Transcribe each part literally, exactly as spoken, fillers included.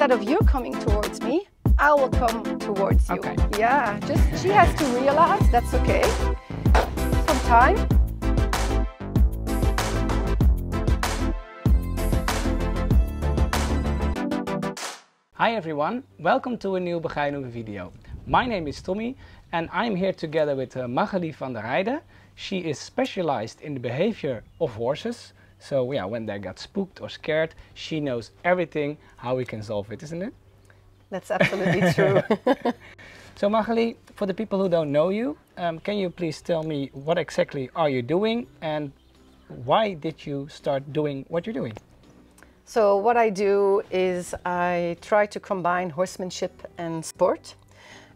instead of you coming towards me, I will come towards you. Okay. Yeah, just she has to realize that's okay. Some time. Hi everyone, welcome to a new Begijnhoeve video. My name is Tommy and I'm here together with uh, Magali van der Heyden. She is specialized in the behavior of horses. So yeah, when they got spooked or scared, she knows everything how we can solve it, isn't it? That's absolutely true. So Magali, for the people who don't know you, um, can you please tell me what exactly are you doing and why did you start doing what you're doing? So what I do is I try to combine horsemanship and sport.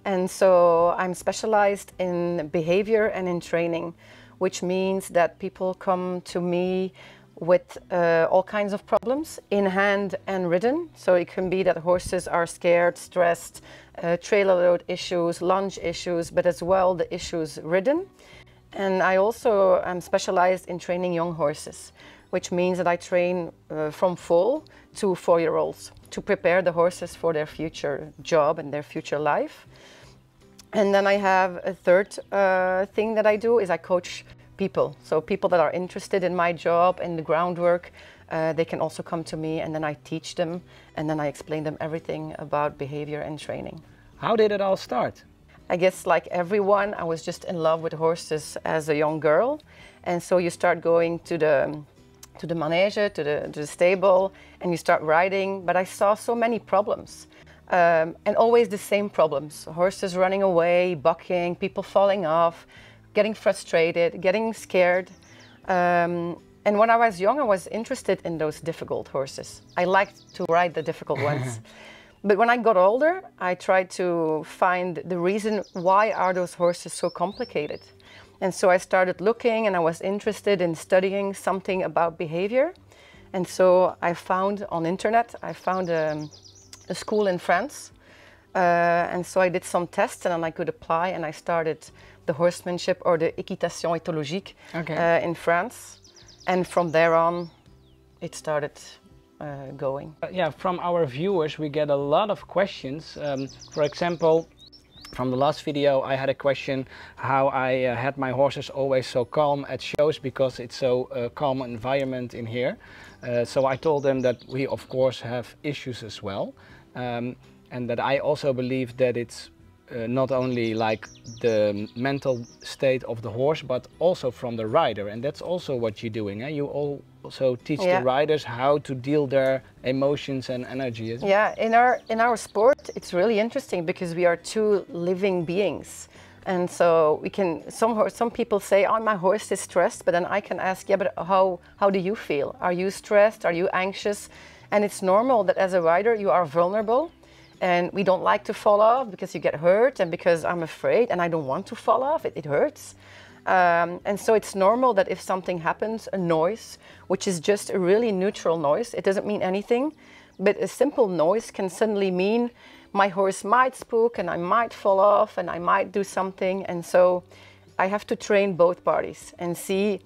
And so I'm specialized in behavior and in training, which means that people come to me with uh, all kinds of problems in hand and ridden. So it can be that horses are scared, stressed, uh, trailer load issues, lunge issues, but as well the issues ridden. And I also am specialized in training young horses, which means that I train uh, from foal to four-year-olds to prepare the horses for their future job and their future life. And then I have a third uh, thing that I do is I coach people. So people that are interested in my job and the groundwork, uh, they can also come to me and then I teach them and then I explain them everything about behavior and training. How did it all start? I guess like everyone, I was just in love with horses as a young girl. And so you start going to the to the manege, to the, to the stable, and you start riding. But I saw so many problems, um, and always the same problems. Horses running away, bucking, people falling off, getting frustrated, getting scared. Um, and when I was young, I was interested in those difficult horses. I liked to ride the difficult ones. But when I got older, I tried to find the reason why are those horses so complicated. And so I started looking and I was interested in studying something about behavior. And so I found on internet, I found a, a school in France. Uh, and so I did some tests and then I could apply and I started the horsemanship or the Equitation Ethologique okay. uh, in France. And from there on, it started uh, going. Uh, yeah, from our viewers, we get a lot of questions. Um, for example, from the last video, I had a question how I uh, had my horses always so calm at shows because it's so uh, calm environment in here. Uh, so I told them that we of course have issues as well, um, and that I also believe that it's uh, not only like the mental state of the horse, but also from the rider, and that's also what you're doing. Eh? You also teach yeah. the riders how to deal their emotions and energy. Isn't yeah, it? in our in our sport, it's really interesting because we are two living beings, and so we can. Some some people say, "Oh, my horse is stressed," but then I can ask, "Yeah, but how how do you feel? Are you stressed? Are you anxious?" And it's normal that as a rider you are vulnerable. And we don't like to fall off because you get hurt and because I'm afraid and I don't want to fall off, it, it hurts. Um, and so it's normal that if something happens, a noise, which is just a really neutral noise, it doesn't mean anything, but a simple noise can suddenly mean my horse might spook and I might fall off and I might do something. And so I have to train both parties and see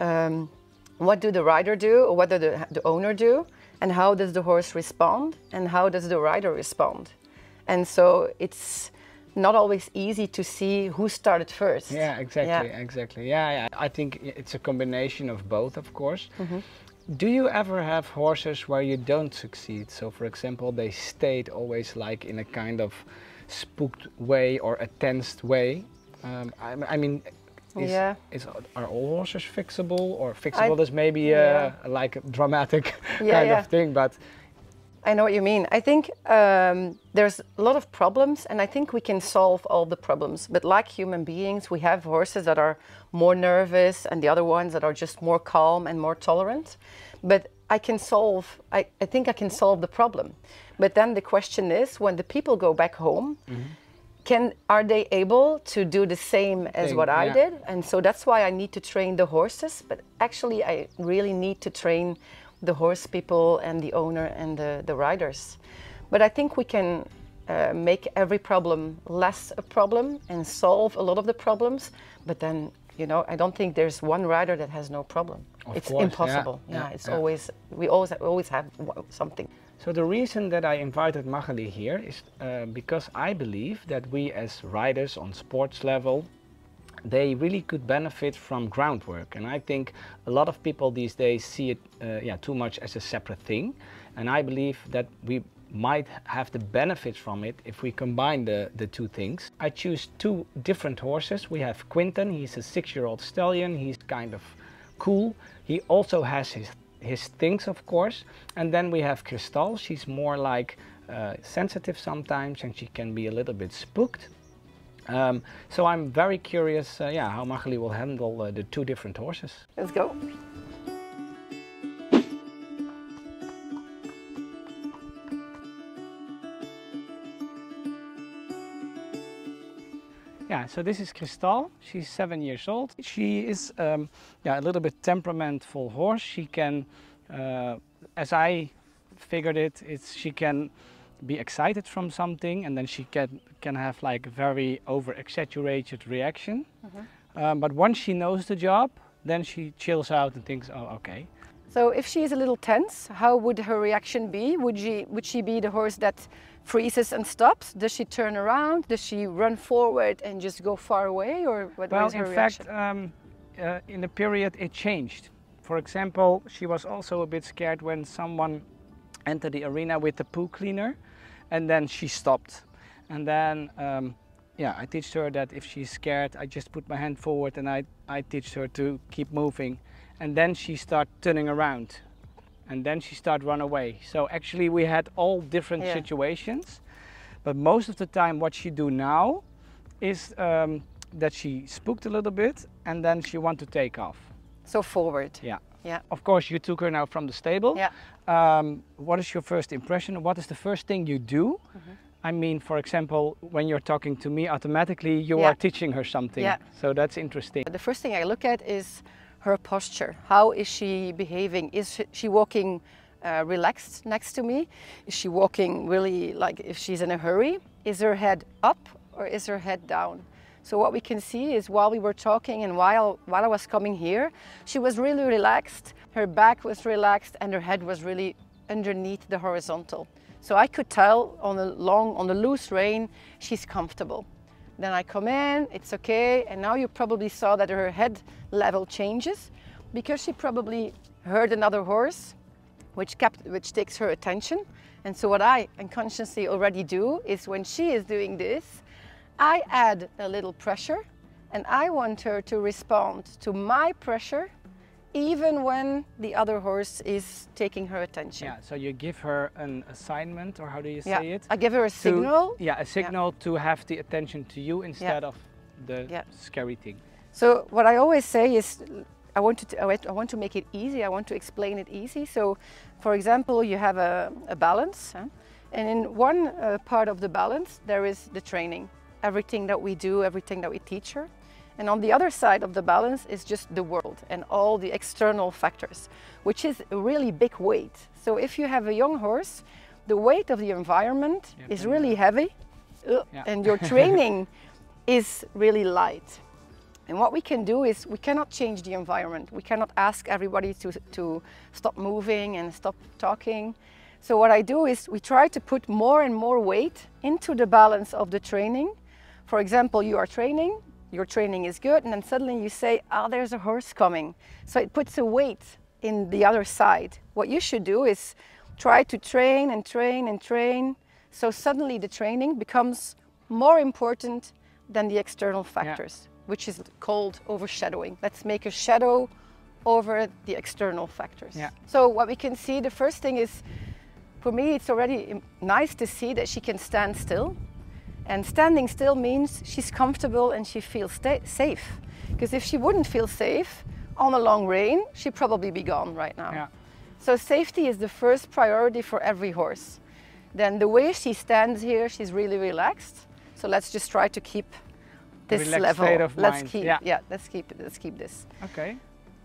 um, what do the rider do or what do the, the owner do. And how does the horse respond? And how does the rider respond? And so it's not always easy to see who started first. Yeah, exactly, yeah. exactly. Yeah, yeah, I think it's a combination of both, of course. Mm-hmm. Do you ever have horses where you don't succeed? So, for example, they stayed always like in a kind of spooked way or a tensed way. Um, I, I mean. Is, yeah. is, are all horses fixable or fixable I, is maybe uh, yeah. like a dramatic yeah, kind yeah. of thing, but I know what you mean. I think um, there's a lot of problems and I think we can solve all the problems, but like human beings we have horses that are more nervous and the other ones that are just more calm and more tolerant, but I can solve, I, I think I can solve the problem. But then the question is when the people go back home, mm-hmm. Can, are they able to do the same as what I yeah. did? And so that's why I need to train the horses, but actually I really need to train the horse people and the owner and the, the riders. But I think we can uh, make every problem less a problem and solve a lot of the problems, but then You know, I don't think there's one rider that has no problem. Of it's course, impossible. Yeah, yeah, yeah it's yeah. always we always always have something. So the reason that I invited Magali here is uh, because I believe that we as riders on sports level, they really could benefit from groundwork. And I think a lot of people these days see it uh, yeah, too much as a separate thing. And I believe that we might have the benefits from it if we combine the, the two things. I choose two different horses. We have Quinton, he's a six-year-old stallion. He's kind of cool. He also has his, his things, of course. And then we have Kristal. She's more like uh, sensitive sometimes, and she can be a little bit spooked. Um, so I'm very curious, uh, yeah, how Magali will handle uh, the two different horses. Let's go. Yeah, so this is Kristal. She's seven years old. She is um, yeah, a little bit temperamentful horse. She can, uh, as I figured it, it's she can be excited from something, and then she can can have like very over exaggerated reaction. Mm-hmm. Um, but once she knows the job, then she chills out and thinks, oh, okay. So if she is a little tense, how would her reaction be? Would she would she be the horse that freezes and stops? Does she turn around? Does she run forward and just go far away, or what well, was her reaction? Well, in fact, um, uh, in the period it changed. For example, she was also a bit scared when someone entered the arena with the poo cleaner, and then she stopped. And then, um, yeah, I teach her that if she's scared, I just put my hand forward, and I, I teach her to keep moving. And then she started turning around, and then she started run away. So actually we had all different yeah. situations, but most of the time what she do now is um, that she spooked a little bit, and then she want to take off. So forward. Yeah. Yeah. Of course, you took her now from the stable. Yeah. Um, what is your first impression? What is the first thing you do? Mm-hmm. I mean, for example, when you're talking to me, automatically you yeah. are teaching her something. Yeah. So that's interesting. The first thing I look at is her posture. How is she behaving? Is she walking uh, relaxed next to me? Is she walking really like if she's in a hurry? Is her head up or is her head down? So what we can see is while we were talking and while, while I was coming here, she was really relaxed, her back was relaxed, and her head was really underneath the horizontal. So I could tell on the long, on the loose rein, she's comfortable. Then I come in, it's okay, and now you probably saw that her head level changes because she probably heard another horse, which, kept, which takes her attention. And so what I unconsciously already do is when she is doing this, I add a little pressure, and I want her to respond to my pressure even when the other horse is taking her attention. Yeah, so you give her an assignment, or how do you yeah. say it? I give her a to, signal. Yeah, a signal yeah. to have the attention to you instead yeah. of the yeah. scary thing. So what I always say is I want, to I want to make it easy, I want to explain it easy. So for example, you have a, a balance, huh? And in one uh, part of the balance there is the training. Everything that we do, everything that we teach her. And on the other side of the balance is just the world and all the external factors, which is a really big weight. So if you have a young horse, the weight of the environment yep. is really heavy yeah. and your training is really light. And what we can do is we cannot change the environment. We cannot ask everybody to, to stop moving and stop talking. So what I do is we try to put more and more weight into the balance of the training. For example, you are training, your training is good, and then suddenly you say, ah, oh, there's a horse coming. So it puts a weight in the other side. What you should do is try to train and train and train. So suddenly the training becomes more important than the external factors, yeah. which is called overshadowing. Let's make a shadow over the external factors. Yeah. So what we can see, the first thing is, for me, it's already nice to see that she can stand still. And standing still means she's comfortable and she feels safe. Because if she wouldn't feel safe on a long rein, she'd probably be gone right now. Yeah. So safety is the first priority for every horse. Then the way she stands here, she's really relaxed. So let's just try to keep this relaxed level. State of let's mind. keep, yeah. yeah, let's keep, let's keep this. Okay.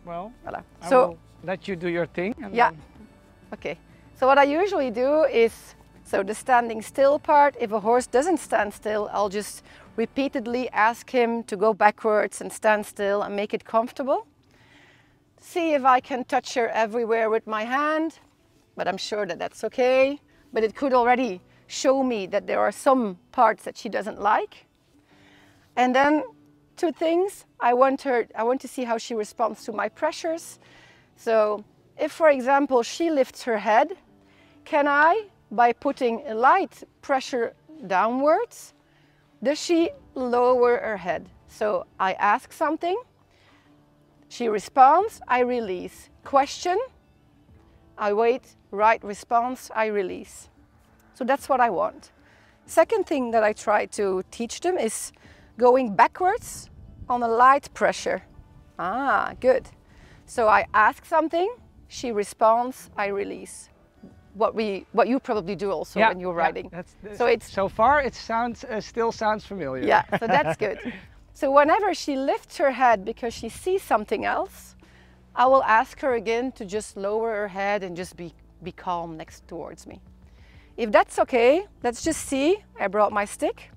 Well, voilà. I so will let you do your thing. And yeah. Then... Okay. So what I usually do is, so the standing still part, if a horse doesn't stand still, I'll just repeatedly ask him to go backwards and stand still and make it comfortable. See if I can touch her everywhere with my hand, but I'm sure that that's okay. But it could already show me that there are some parts that she doesn't like. And then two things, I want her, I want to see how she responds to my pressures. So if, for example, she lifts her head, can I, by putting a light pressure downwards, does she lower her head? So I ask something, she responds, I release. Question, I wait, right response, I release. So that's what I want. Second thing that I try to teach them is going backwards on a light pressure. Ah, good. So I ask something, she responds, I release. What we, what you probably do also yeah, when you're writing. Yeah, that's, that's, so it's so far it sounds uh, still sounds familiar. Yeah, so that's good. So whenever she lifts her head because she sees something else, I will ask her again to just lower her head and just be be calm next towards me. If that's okay, let's just see. I brought my stick.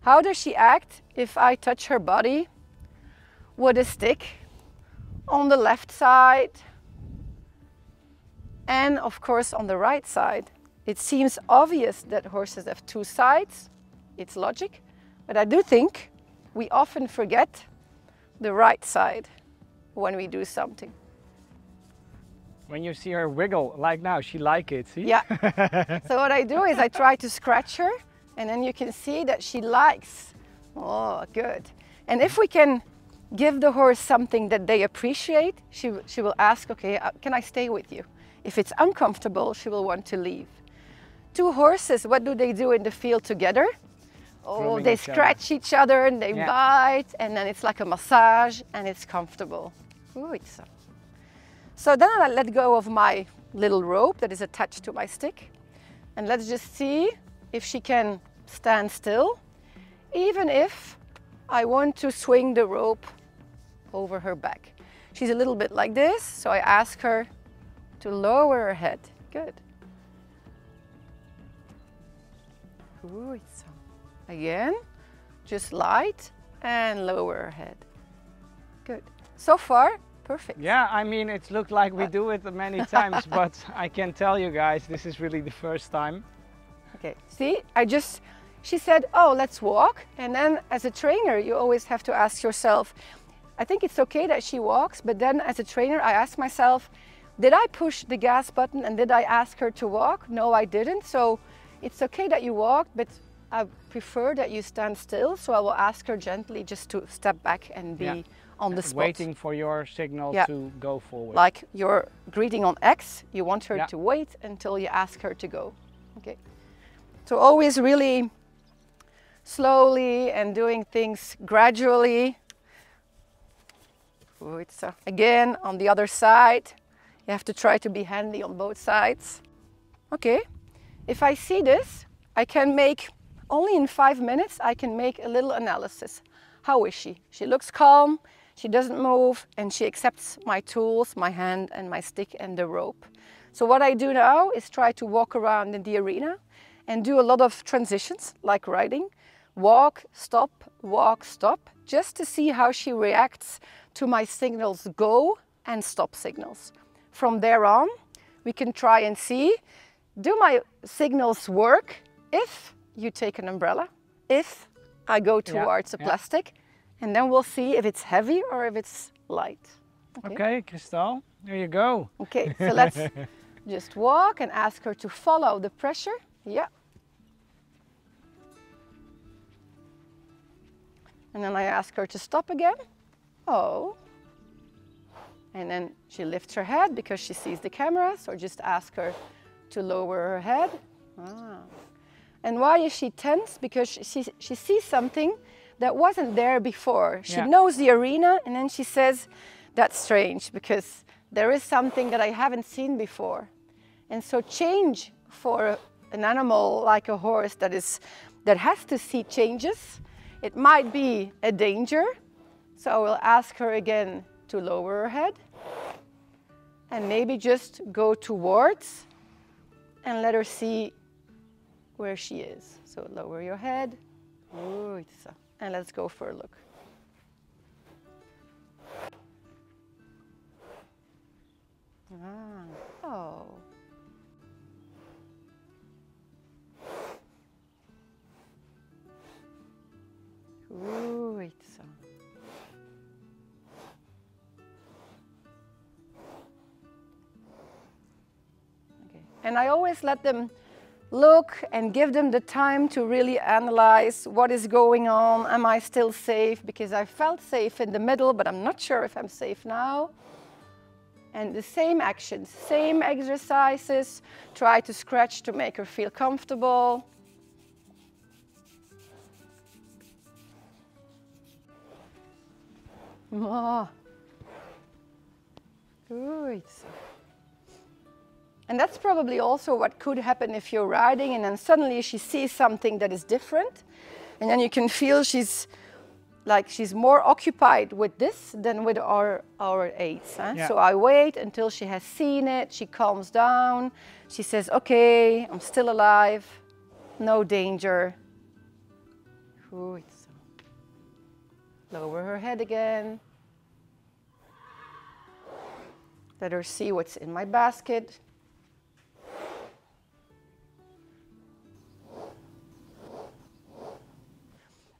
How does she act if I touch her body with a stick on the left side? And of course on the right side. It seems obvious that horses have two sides, it's logic, but I do think we often forget the right side when we do something. When you see her wiggle, like now, she likes it, see? Yeah, so what I do is I try to scratch her and then you can see that she likes. Oh, good. And if we can give the horse something that they appreciate, she, she will ask, okay, can I stay with you? If it's uncomfortable, she will want to leave. Two horses, what do they do in the field together? Oh, Grooming they each scratch other. each other and they yeah. bite, and then it's like a massage and it's comfortable. Ooh, it's so. so then I let go of my little rope that is attached to my stick. And let's just see if she can stand still, even if I want to swing the rope over her back. She's a little bit like this, so I ask her to lower her head. Good. Ooh, it's on. Again, just light and lower her head. Good. So far, perfect. Yeah, I mean, it looked like we do it many times, but I can tell you guys, this is really the first time. Okay, see, I just, she said, oh, let's walk. And then as a trainer, you always have to ask yourself, I think it's okay that she walks, but then as a trainer, I ask myself, did I push the gas button and did I ask her to walk? No, I didn't. So it's okay that you walk, but I prefer that you stand still. So I will ask her gently just to step back and be yeah. on the spot. Waiting for your signal yeah. to go forward. Like your greeting on X, you want her yeah. to wait until you ask her to go. Okay. So always really slowly and doing things gradually. Ooh, it's a, again, on the other side. You have to try to be handy on both sides. Okay, if I see this, I can make, only in five minutes, I can make a little analysis. How is she? She looks calm, she doesn't move, and she accepts my tools, my hand and my stick and the rope. So what I do now is try to walk around in the arena and do a lot of transitions, like riding. Walk, stop, walk, stop, just to see how she reacts to my signals go and stop signals. From there on, we can try and see, do my signals work if you take an umbrella, if I go towards yeah, the plastic, yeah. and then we'll see if it's heavy or if it's light. Okay, okay Kristal, there you go. Okay, so let's just walk and ask her to follow the pressure. Yeah. And then I ask her to stop again. Oh. And then she lifts her head because she sees the camera, so just ask her to lower her head. Ah. And why is she tense? Because she, she sees something that wasn't there before. She yeah. knows the arena and then she says, that's strange because there is something that I haven't seen before. And so change for an animal like a horse that is, that has to see changes, it might be a danger. So I will ask her again to lower her head and maybe just go towards and let her see where she is. So lower your head, and let's go for a look. Ah, oh. Goed zo. Okay. And I always let them look and give them the time to really analyze what is going on. Am I still safe? Because I felt safe in the middle, but I'm not sure if I'm safe now. And the same actions, same exercises. Try to scratch to make her feel comfortable. Oh. Good. And that's probably also what could happen if you're riding and then suddenly she sees something that is different, and then you can feel she's like she's more occupied with this than with our, our aids. Huh? Yeah. So I wait until she has seen it, she calms down, she says, okay, I'm still alive, no danger. Goed. Lower her head again. Let her see what's in my basket.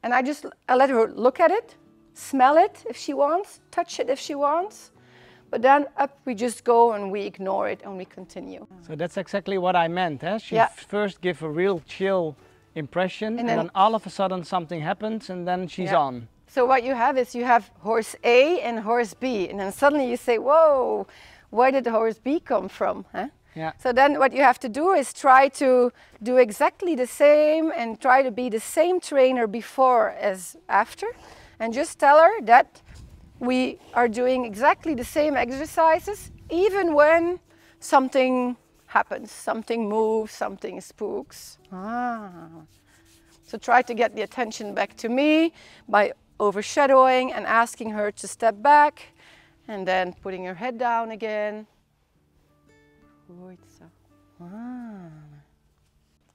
And I just I let her look at it, smell it if she wants, touch it if she wants. But then up we just go and we ignore it and we continue. So that's exactly what I meant. Eh? She yeah. first give a real chill impression, and, and then, then all of a sudden something happens and then she's yeah. on. So what you have is you have horse A and horse B. And then suddenly you say, whoa, where did horse B come from? Huh? Yeah. So then what you have to do is try to do exactly the same and try to be the same trainer before as after, and just tell her that we are doing exactly the same exercises even when something happens, something moves, something spooks. Ah. So try to get the attention back to me by overshadowing and asking her to step back and then putting her head down again.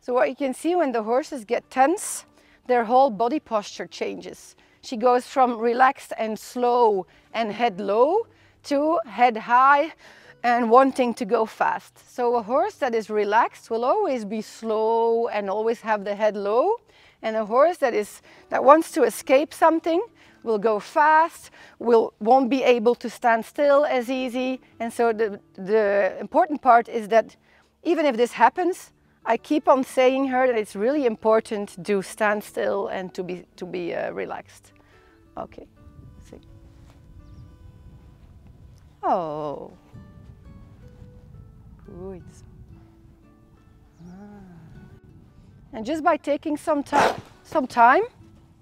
So what you can see when the horses get tense, their whole body posture changes. She goes from relaxed and slow and head low to head high and wanting to go fast. So a horse that is relaxed will always be slow and always have the head low, and a horse that is that wants to escape something will go fast, will, won't be able to stand still as easy. And so the, the important part is that even if this happens, I keep on saying her that it's really important to stand still and to be, to be uh, relaxed. Okay. See. Oh. Good. Ah. And just by taking some time, some time,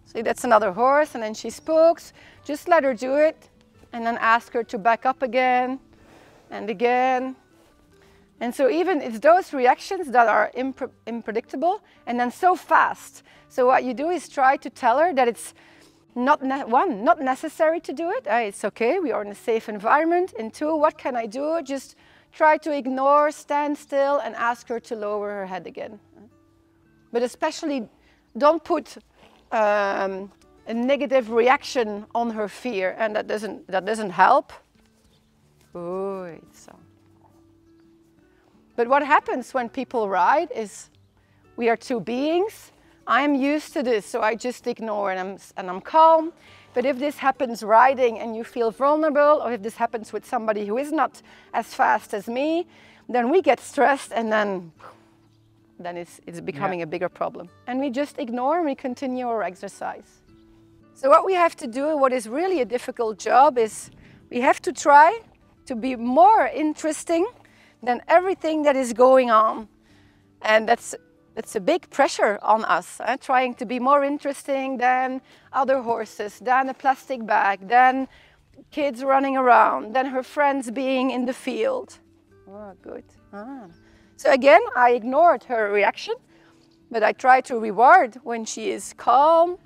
see, that's another horse, and then she spooks. Just let her do it, and then ask her to back up again, and again. And so even it's those reactions that are imp- unpredictable, and then so fast. So what you do is try to tell her that it's not ne- one, not necessary to do it. Uh, it's okay, we are in a safe environment. And two, what can I do? Just try to ignore, stand still, and ask her to lower her head again. But especially, don't put Um, a negative reaction on her fear, and that doesn't that doesn't help. Good. So. But what happens when people ride is we are two beings. I'm used to this, so I just ignore and I'm and I'm calm. But if this happens riding and you feel vulnerable, or if this happens with somebody who is not as fast as me, then we get stressed and then then it's, it's becoming yeah. a bigger problem. And we just ignore and we continue our exercise. So what we have to do, what is really a difficult job, is we have to try to be more interesting than everything that is going on. And that's, that's a big pressure on us, eh? Trying to be more interesting than other horses, than a plastic bag, than kids running around, than her friends being in the field. Oh, good. Ah. So again, I ignored her reaction, but I try to reward when she is calm.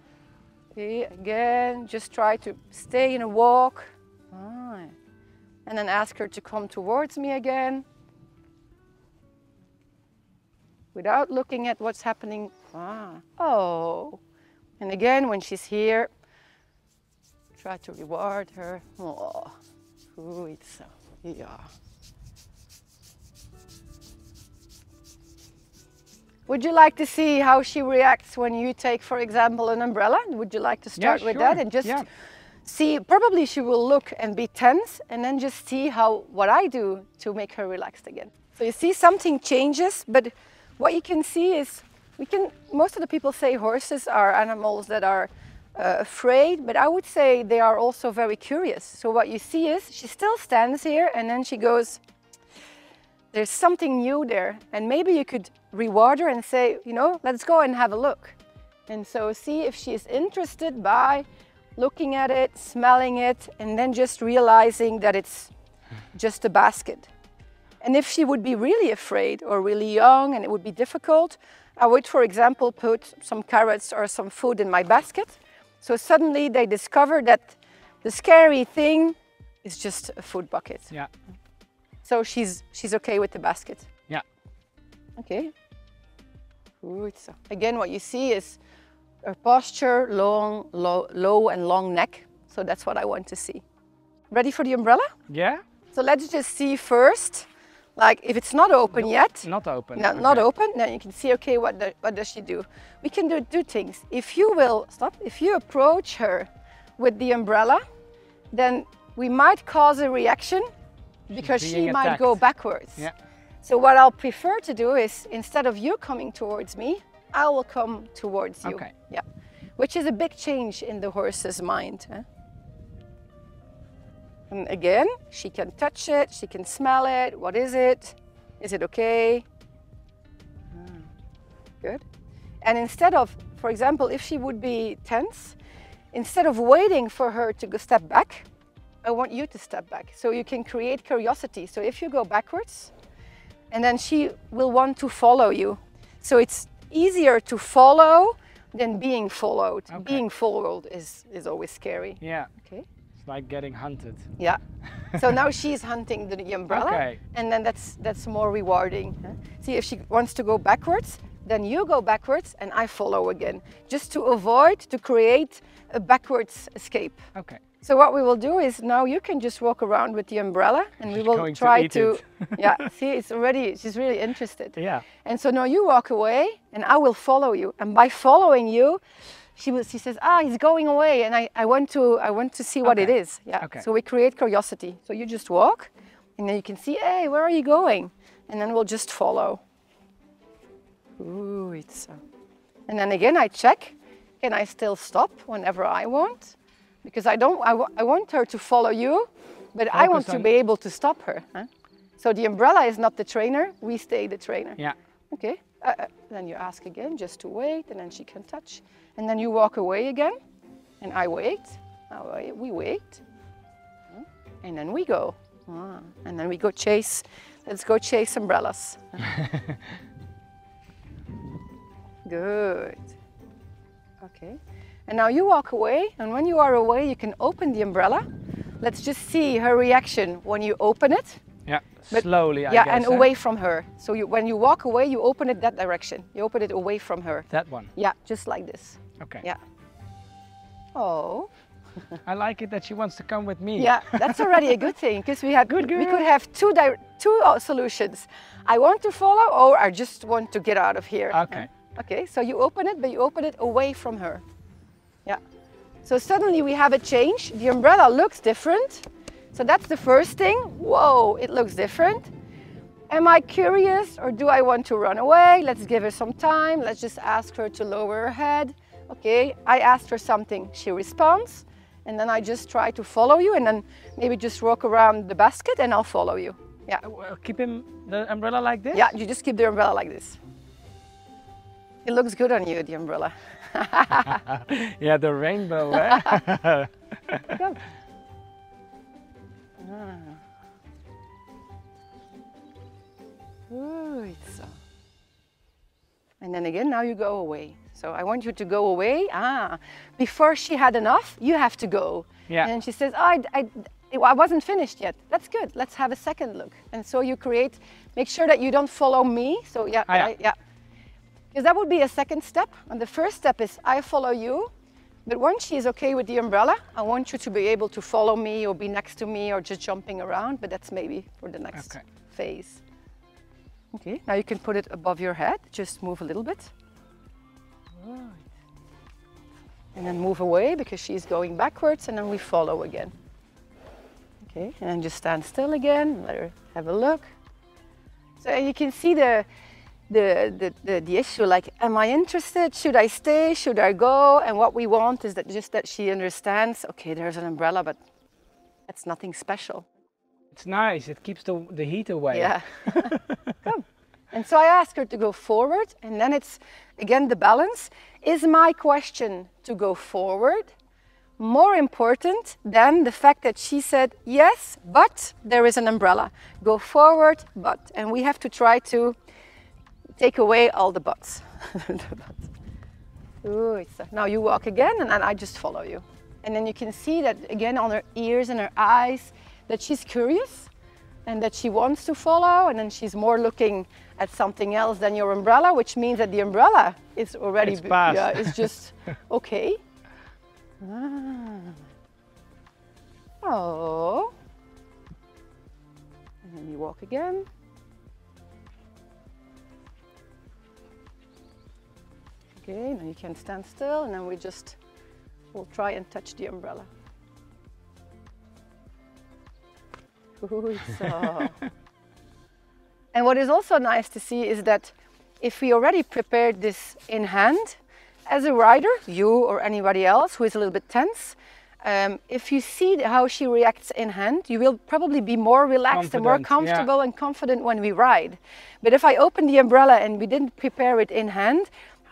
Okay, again, just try to stay in a walk. Ah. And then ask her to come towards me again. Without looking at what's happening. Ah. Oh, And again, when she's here, try to reward her. Oh, ooh, it's, uh, yeah. Would you like to see how she reacts when you take, for example, an umbrella? Would you like to start yeah, with sure. that and just yeah. see? Probably she will look and be tense, and then just see how what I do to make her relaxed again. So you see something changes, but what you can see is we can. Most of the people say horses are animals that are uh, afraid, but I would say they are also very curious. So what you see is she still stands here, and then she goes. There's something new there, and maybe you could reward her and say, you know, let's go and have a look. And so see if she is interested by looking at it, smelling it, and then just realizing that it's just a basket. And if she would be really afraid or really young and it would be difficult, I would, for example, put some carrots or some food in my basket. So suddenly they discover that the scary thing is just a food bucket. Yeah. So she's she's okay with the basket. Yeah. Okay. Again, what you see is her posture, long, low, low and long neck. So that's what I want to see. Ready for the umbrella? Yeah. So let's just see first, like if it's not open no, yet. Not open. No, okay. Not open. Then you can see. Okay, what the, what does she do? We can do two things. If you will stop, if you approach her with the umbrella, then we might cause a reaction. Because she attacked. Might go backwards. Yeah. So what I'll prefer to do is, instead of you coming towards me, I will come towards you. Okay. Yeah. Which is a big change in the horse's mind. Huh? And again, she can touch it, she can smell it. What is it? Is it okay? Mm. Good. And instead of, for example, if she would be tense, instead of waiting for her to go step back, I want you to step back, so you can create curiosity. So if you go backwards, and then she will want to follow you. So it's easier to follow than being followed. Okay. Being followed is, is always scary. Yeah. Okay. It's like getting hunted. Yeah. So now she's hunting the, the umbrella, okay. and then that's, that's more rewarding. Huh? See, if she wants to go backwards, then you go backwards and I follow again, just to avoid, to create a backwards escape. Okay. So what we will do is now you can just walk around with the umbrella and we will try to, to yeah, see it's already, she's really interested. Yeah. And so now you walk away and I will follow you. And by following you, she will, she says, ah, he's going away and I, I want to, I want to see what okay. it is. Yeah. Okay. So we create curiosity. So you just walk and then you can see, hey, where are you going? And then we'll just follow. Ooh, it's, uh... and then again, I check, can I still stop whenever I want? Because I don't, I, I want her to follow you, but Focus I want to be able to stop her. Huh? So the umbrella is not the trainer, we stay the trainer. Yeah. Okay, uh, uh, then you ask again just to wait and then she can touch. And then you walk away again and I wait, I, we wait. And then we go. Ah. And then we go chase, let's go chase umbrellas. Good. Okay. And now you walk away, and when you are away, you can open the umbrella. Let's just see her reaction when you open it. Yeah, but, slowly, I yeah, guess. Yeah, and eh? away from her. So you, when you walk away, you open it that direction. You open it away from her. That one? Yeah, just like this. Okay. Yeah. Oh. I like it that she wants to come with me. Yeah, that's already a good thing, because we, we could have two, di two solutions. I want to follow, or I just want to get out of here. Okay. Okay, so you open it, but you open it away from her. Yeah. So suddenly we have a change. The umbrella looks different. So that's the first thing. Whoa, it looks different. Am I curious or do I want to run away? Let's give her some time. Let's just ask her to lower her head. Okay, I asked her something. She responds. And then I just try to follow you and then maybe just walk around the basket and I'll follow you. Yeah. Keep him, the umbrella like this? Yeah, you just keep the umbrella like this. It looks good on you, the umbrella. Yeah, the rainbow, eh? Come. Ah. Ooh, it's... And then again, now you go away. So I want you to go away. Ah, before she had enough, you have to go. Yeah. And she says, oh, I, I, I wasn't finished yet. That's good. Let's have a second look. And so you create, make sure that you don't follow me. So yeah, ah, yeah. I, yeah. Because that would be a second step. And the first step is I follow you. But once she is okay with the umbrella, I want you to be able to follow me or be next to me or just jumping around. But that's maybe for the next okay. phase. Okay, now you can put it above your head. Just move a little bit. Right. And then move away because she's going backwards, and then we follow again. Okay, and then just stand still again, let her have a look. So you can see the, the, the, the, the issue, like, am I interested? Should I stay? Should I go? And what we want is that just that she understands, okay, there's an umbrella, but it's nothing special. It's nice, it keeps the, the heat away. Yeah. Come. And so I ask her to go forward, and then it's, again, the balance. Is my question to go forward more important than the fact that she said, yes, but there is an umbrella. Go forward, but. And we have to try to take away all the buts. the buts. Ooh, it's a, now you walk again, and, and I just follow you. And then you can see that, again, on her ears and her eyes, that she's curious and that she wants to follow. And then she's more looking at something else than your umbrella, which means that the umbrella is already, it's, yeah, it's just okay. Ah. Oh, and then you walk again. Okay, now you can stand still, and then we just will try and touch the umbrella. Ooh, so. And what is also nice to see is that if we already prepared this in hand, as a rider, you or anybody else who is a little bit tense, um, if you see how she reacts in hand, you will probably be more relaxed confident, and more comfortable yeah. and confident when we ride. But if I open the umbrella and we didn't prepare it in hand,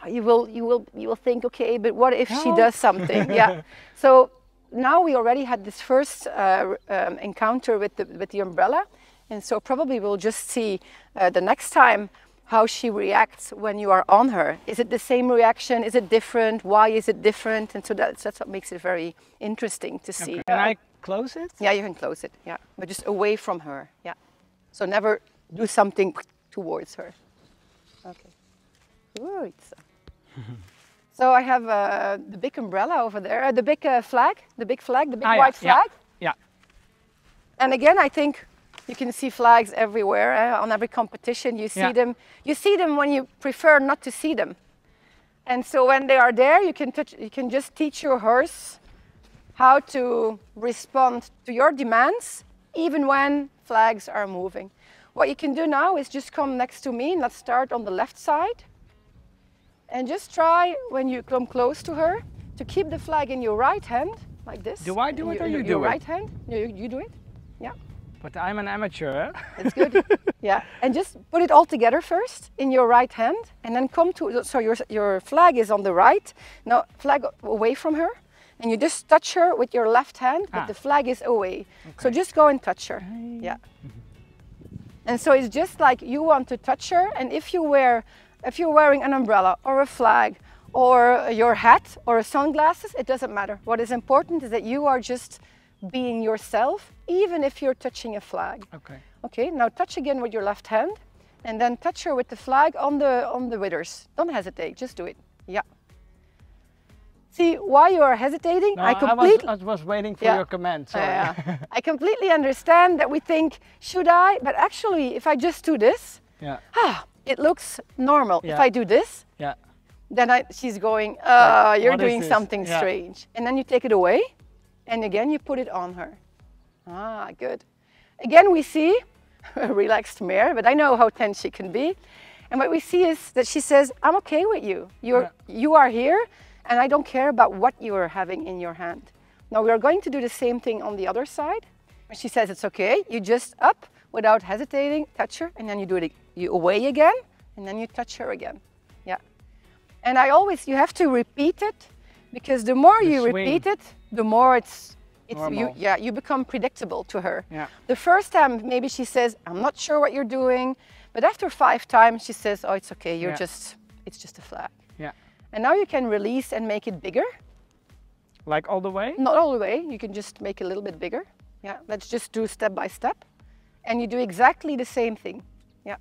you will, you will, you will think, okay, but what if no. she does something? yeah. So now we already had this first uh, um, encounter with the, with the umbrella, and so probably we'll just see uh, the next time how she reacts when you are on her. Is it the same reaction? Is it different? Why is it different? And so that's, that's what makes it very interesting to see. Okay. Can I close it? Yeah, you can close it, yeah. But just away from her, yeah. So never do something towards her. Okay. Ooh, it's, uh... so I have uh, the big umbrella over there, uh, the big uh, flag, the big flag, the big ah, white yeah, flag. Yeah, yeah. And again, I think, you can see flags everywhere, eh? On every competition you see yeah. them. You see them when you prefer not to see them. And so when they are there, you can, touch, you can just teach your horse how to respond to your demands, even when flags are moving. What you can do now is just come next to me, and let's start on the left side. And just try, when you come close to her, to keep the flag in your right hand, like this. Do I do it, you, or you, you do your it? Your right hand, you, you do it, yeah. But I'm an amateur. It's good. Yeah. And just put it all together first in your right hand, and then come to, so your, your flag is on the right. Now flag away from her, and you just touch her with your left hand, but ah. the flag is away. Okay. So just go and touch her. Hi. Yeah. And so it's just like you want to touch her, and if you wear, if you're wearing an umbrella or a flag or your hat or sunglasses, it doesn't matter. What is important is that you are just being yourself, even if you're touching a flag. Okay. Okay, now touch again with your left hand, and then touch her with the flag on the on the withers. Don't hesitate, just do it. Yeah. See, why you are hesitating, no, I completely... I was, I was waiting for yeah. your command, sorry. Uh, yeah. I completely understand that we think, should I? But actually, if I just do this, yeah. ah, it looks normal. Yeah. If I do this, yeah. then I, she's going, uh, you're what doing something yeah. strange. And then you take it away, and again, you put it on her. Ah, good. Again, we see a relaxed mare, but I know how tense she can be. And what we see is that she says, I'm okay with you. You're, yeah. you are here, and I don't care about what you are having in your hand. Now, we are going to do the same thing on the other side. When she says it's okay, you just up without hesitating, touch her, and then you do it you away again, and then you touch her again. Yeah. And I always, you have to repeat it, because the more the you swing. repeat it, the more it's, it's you, yeah, you become predictable to her. Yeah. The first time, maybe she says, I'm not sure what you're doing. But after five times, she says, oh, it's okay. You're yeah. just, it's just a flag. Yeah. And now you can release and make it bigger. Like all the way? Not all the way. You can just make it a little bit bigger. Yeah. Let's just do step by step. And you do exactly the same thing. Yeah.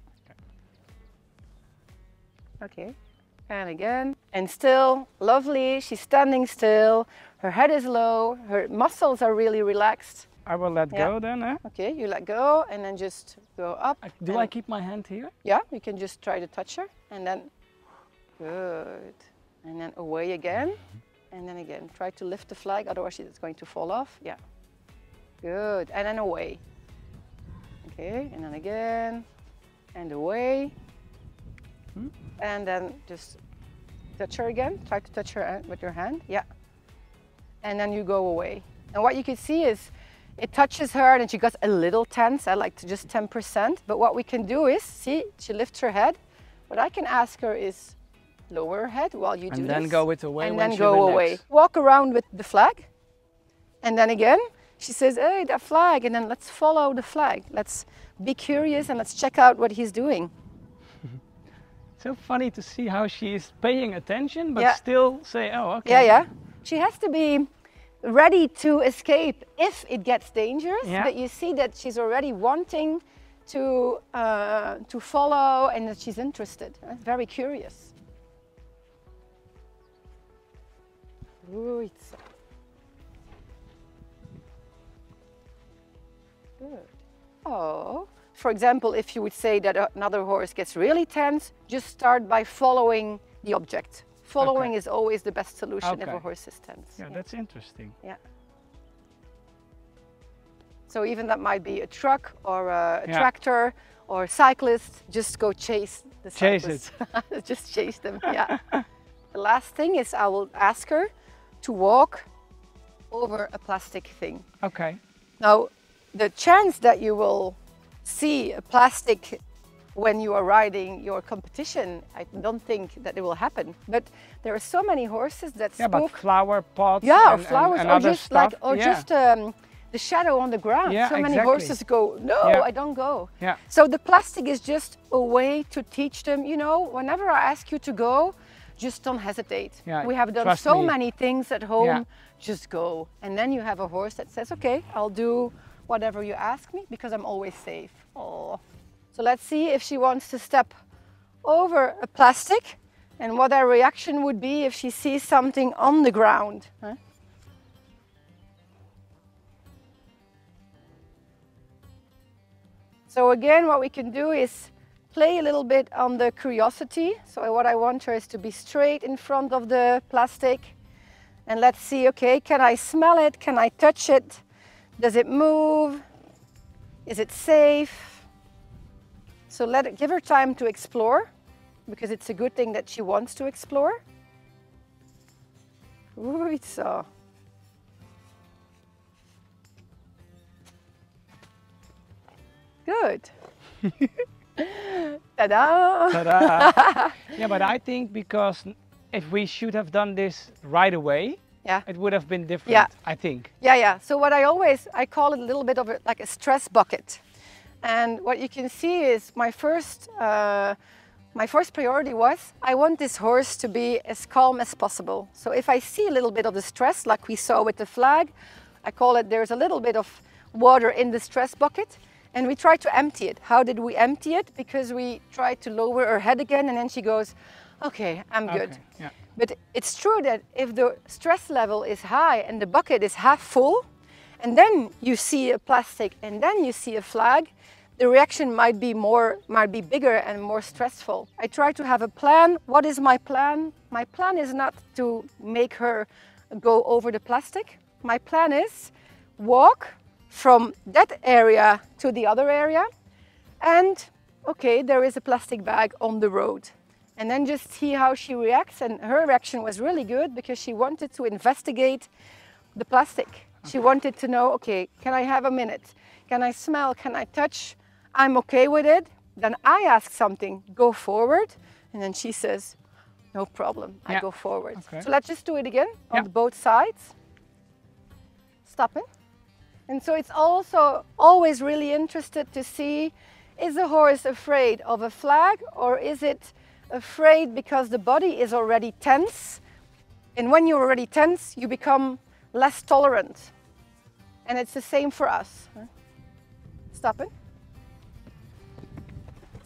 Okay. Okay. and again, and still, lovely, she's standing still, her head is low, her muscles are really relaxed. I will let yeah. go then, eh? Okay, you let go and then just go up. Do I keep my hand here? Yeah, you can just try to touch her and then, good. And then away again, and then again. Try to lift the flag, otherwise it's going to fall off, yeah. Good, and then away. Okay, and then again, and away. Hmm. And then just touch her again, try to touch her with your hand, yeah. And then you go away. And what you can see is, it touches her and she gets a little tense, I like to just ten percent, but what we can do is, see, she lifts her head. What I can ask her is lower her head while you do this. And then go it away when she relaxes. And then go away. Walk around with the flag. And then again, she says, hey, that flag. And then let's follow the flag. Let's be curious and let's check out what he's doing. So funny to see how she is paying attention, but yeah. still say, oh, okay. Yeah, yeah. She has to be ready to escape if it gets dangerous, yeah. but you see that she's already wanting to uh, to follow and that she's interested. Right? Very curious. Good. Oh, for example, if you would say that another horse gets really tense, just start by following the object. Following okay. is always the best solution okay. if a horse is tense. Yeah, yeah, that's interesting. Yeah. So even that might be a truck or a, a yeah. tractor or a cyclist. Just go chase the cyclist. Chase it. Just chase them. Yeah. The last thing is I will ask her to walk over a plastic thing. Okay. Now, the chance that you will see a plastic when you are riding your competition, I don't think that it will happen. But there are so many horses that yeah, spook. But flower pots. Yeah, and, or flowers, and, and or just stuff. like, or yeah. just um, the shadow on the ground. Yeah, so many exactly. horses go, no, yeah. I don't go. Yeah. So the plastic is just a way to teach them. You know, whenever I ask you to go, just don't hesitate. Yeah, we have done so me. many things at home. Yeah. Just go, and then you have a horse that says, okay, I'll do whatever you ask me because I'm always safe. Oh. So let's see if she wants to step over a plastic and what her reaction would be if she sees something on the ground. Huh? So again, what we can do is play a little bit on the curiosity. So what I want her is to be straight in front of the plastic. And let's see, okay, can I smell it? Can I touch it? Does it move? Is it safe? So let it, give her time to explore, because it's a good thing that she wants to explore. Right, so. Good. Ta-da! Ta-da! Yeah, but I think because if we should have done this right away, yeah. it would have been different, yeah. I think. Yeah, yeah. So what I always, I call it a little bit of a, like a stress bucket. And what you can see is my first, uh, my first priority was, I want this horse to be as calm as possible. So if I see a little bit of the stress, like we saw with the flag, I call it, there's a little bit of water in the stress bucket, and we try to empty it. How did we empty it? Because we tried to lower her head again, and then she goes, okay, I'm good. Okay, yeah. But it's true that if the stress level is high and the bucket is half full, and then you see a plastic and then you see a flag, the reaction might be more, might be bigger and more stressful. I try to have a plan. What is my plan? My plan is not to make her go over the plastic. My plan is walk from that area to the other area. And okay, there is a plastic bag on the road. And then just see how she reacts. And her reaction was really good because she wanted to investigate the plastic. She wanted to know, okay, can I have a minute? Can I smell? Can I touch? I'm okay with it. Then I ask something, go forward. And then she says, no problem, I yeah. go forward. Okay. So let's just do it again on yeah. both sides. Stopping. And so it's also always really interested to see, is the horse afraid of a flag or is it afraid because the body is already tense? And when you're already tense, you become less tolerant. And it's the same for us. Stop it.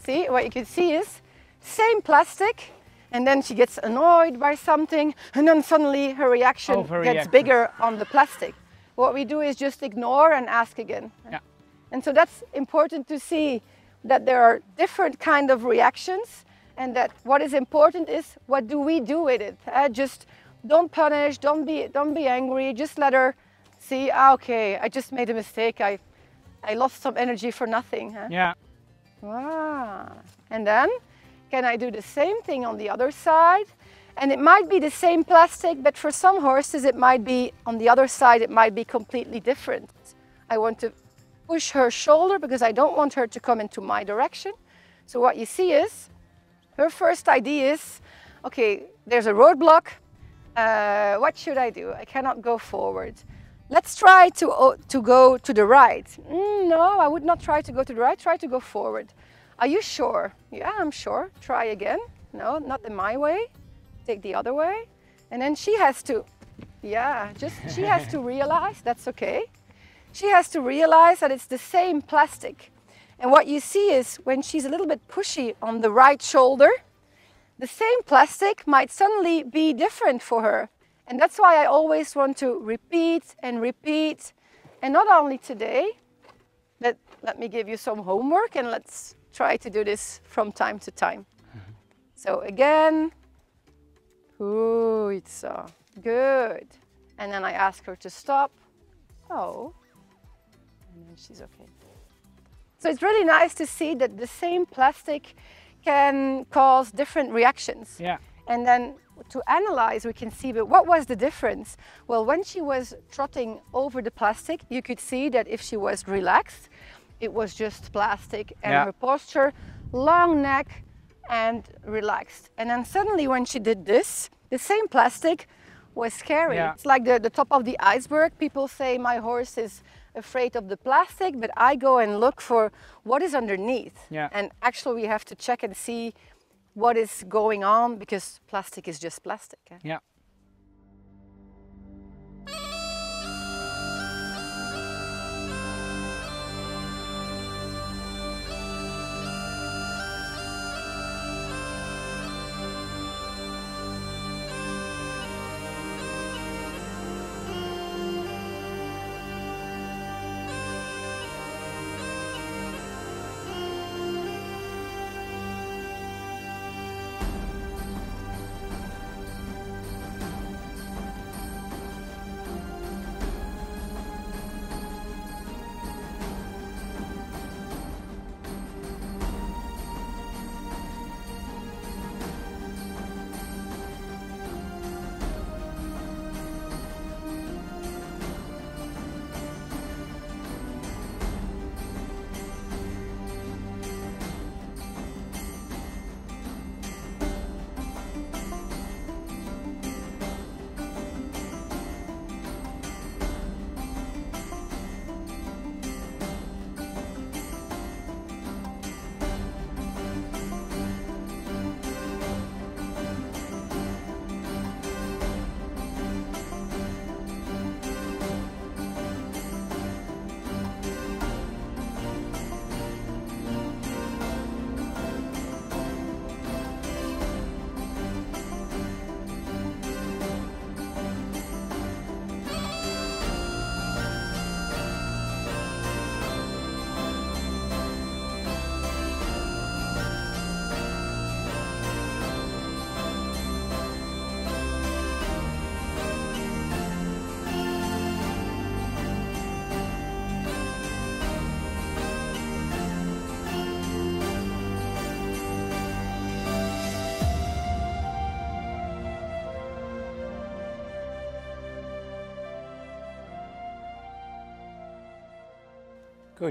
See, what you can see is same plastic, and then she gets annoyed by something, and then suddenly her reaction Overreacted. gets bigger on the plastic. What we do is just ignore and ask again. Yeah. And so that's important to see, that there are different kind of reactions, and that what is important is, what do we do with it? Uh, just don't punish, don't be, don't be angry, just let her see, ah, okay, I just made a mistake, I, I lost some energy for nothing. Huh? Yeah. Wow. And then, can I do the same thing on the other side? And it might be the same plastic, but for some horses it might be, on the other side, it might be completely different. I want to push her shoulder because I don't want her to come into my direction. So what you see is, her first idea is, okay, there's a roadblock, uh, what should I do? I cannot go forward. Let's try to, uh, to go to the right. Mm, no, I would not try to go to the right, try to go forward. Are you sure? Yeah, I'm sure. Try again. No, not in my way. Take the other way. And then she has to, yeah, just she has to realize, that's okay. She has to realize that it's the same plastic. And what you see is, when she's a little bit pushy on the right shoulder, the same plastic might suddenly be different for her. And that's why I always want to repeat and repeat. And not only today, but let me give you some homework, and let's try to do this from time to time. Mm-hmm. So again, ooh, it's so good. And then I ask her to stop. Oh. And then she's okay. So it's really nice to see that the same plastic can cause different reactions. Yeah. And then to analyze, we can see, but what was the difference? Well, when she was trotting over the plastic, you could see that if she was relaxed, it was just plastic and yeah. her posture, long neck and relaxed. And then suddenly when she did this, the same plastic was scary. Yeah. It's like the, the top of the iceberg. People say my horse is afraid of the plastic, but I go and look for what is underneath. Yeah. And actually we have to check and see what is going on, because plastic is just plastic. Eh? Yeah.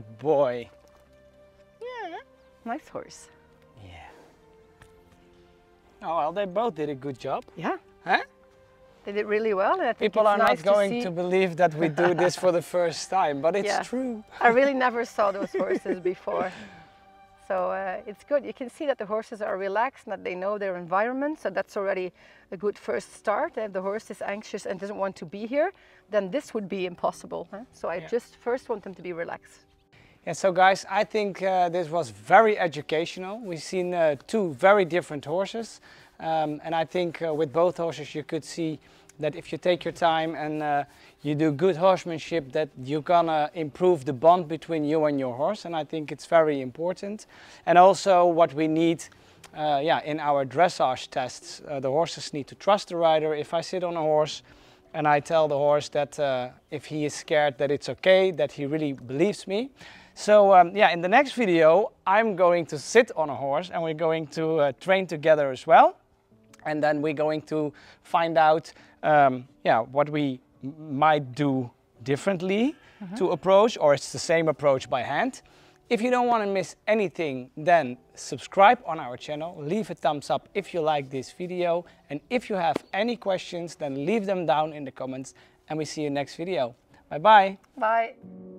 Good boy. Yeah, nice horse. Yeah. Oh, well, they both did a good job. Yeah. Huh? They did really well. And people are nice not going to, to believe that we do this for the first time, but it's yeah. true. I really never saw those horses before. So uh, it's good. You can see that the horses are relaxed and that they know their environment. So that's already a good first start. If the horse is anxious and doesn't want to be here, then this would be impossible. Huh? So I yeah. just first want them to be relaxed. Yeah, so guys, I think uh, this was very educational. We've seen uh, two very different horses. Um, and I think uh, with both horses you could see that if you take your time and uh, you do good horsemanship, that you're gonna improve the bond between you and your horse. And I think it's very important. And also what we need uh, yeah, in our dressage tests, uh, the horses need to trust the rider. If I sit on a horse and I tell the horse that uh, if he is scared that it's okay, that he really believes me. So um, yeah, in the next video, I'm going to sit on a horse and we're going to uh, train together as well. And then we're going to find out um, yeah, what we might do differently mm-hmm. to approach, or it's the same approach by hand. If you don't want to miss anything, then subscribe on our channel, leave a thumbs up if you like this video. And if you have any questions, then leave them down in the comments and we see you next video. Bye-bye. Bye.